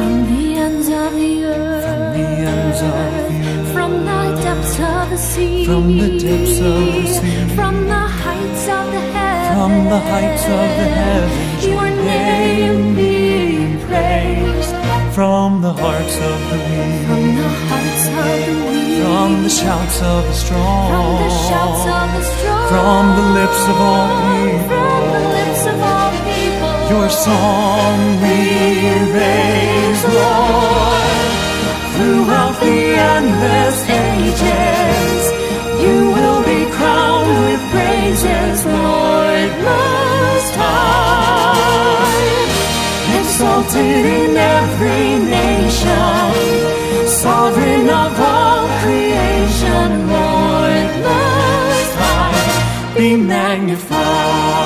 From the ends of the earth, from the depths of the sea, from the heights of the heavens, your name be praised. From the hearts of the weak, from the shouts of the strong, from the lips of all people, your song we raise, Lord. Throughout the endless ages, you will be crowned with praises, Lord Most High. Exalted in every nation, sovereign of all creation, Lord Most High, be magnified.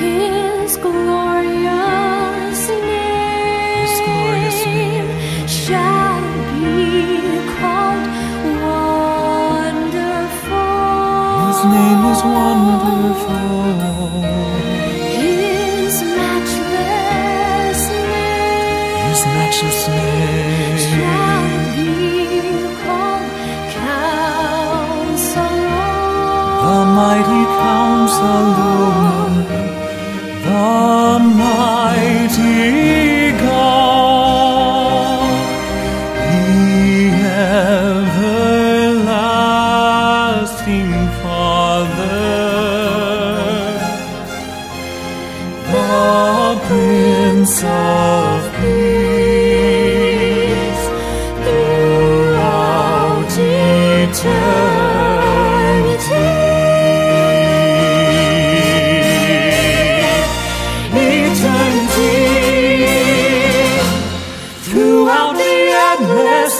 His glorious name shall be called Wonderful. His name is Wonderful. His matchless name shall be called Counselor. The mighty Counselor, the mighty God, the everlasting Father, the Prince of Peace, throughout eternity.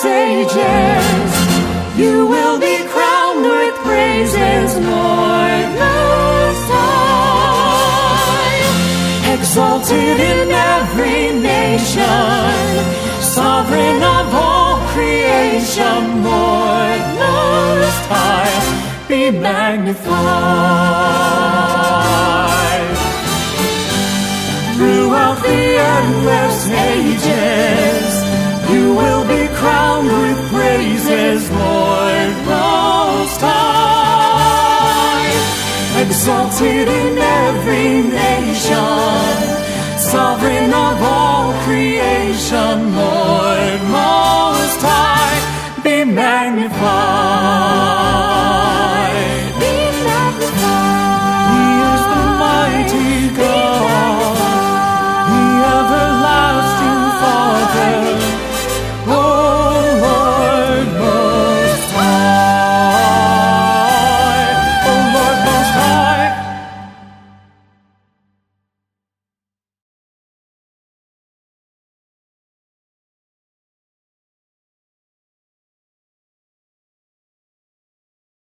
Ages, you will be crowned with praises, Lord Most High. Exalted in every nation, sovereign of all creation, Lord Most High, be magnified. Throughout the endless ages, you will be crowned with praises, Lord Most High. Exalted in every nation, sovereign of all creation, Lord Most High, be magnified.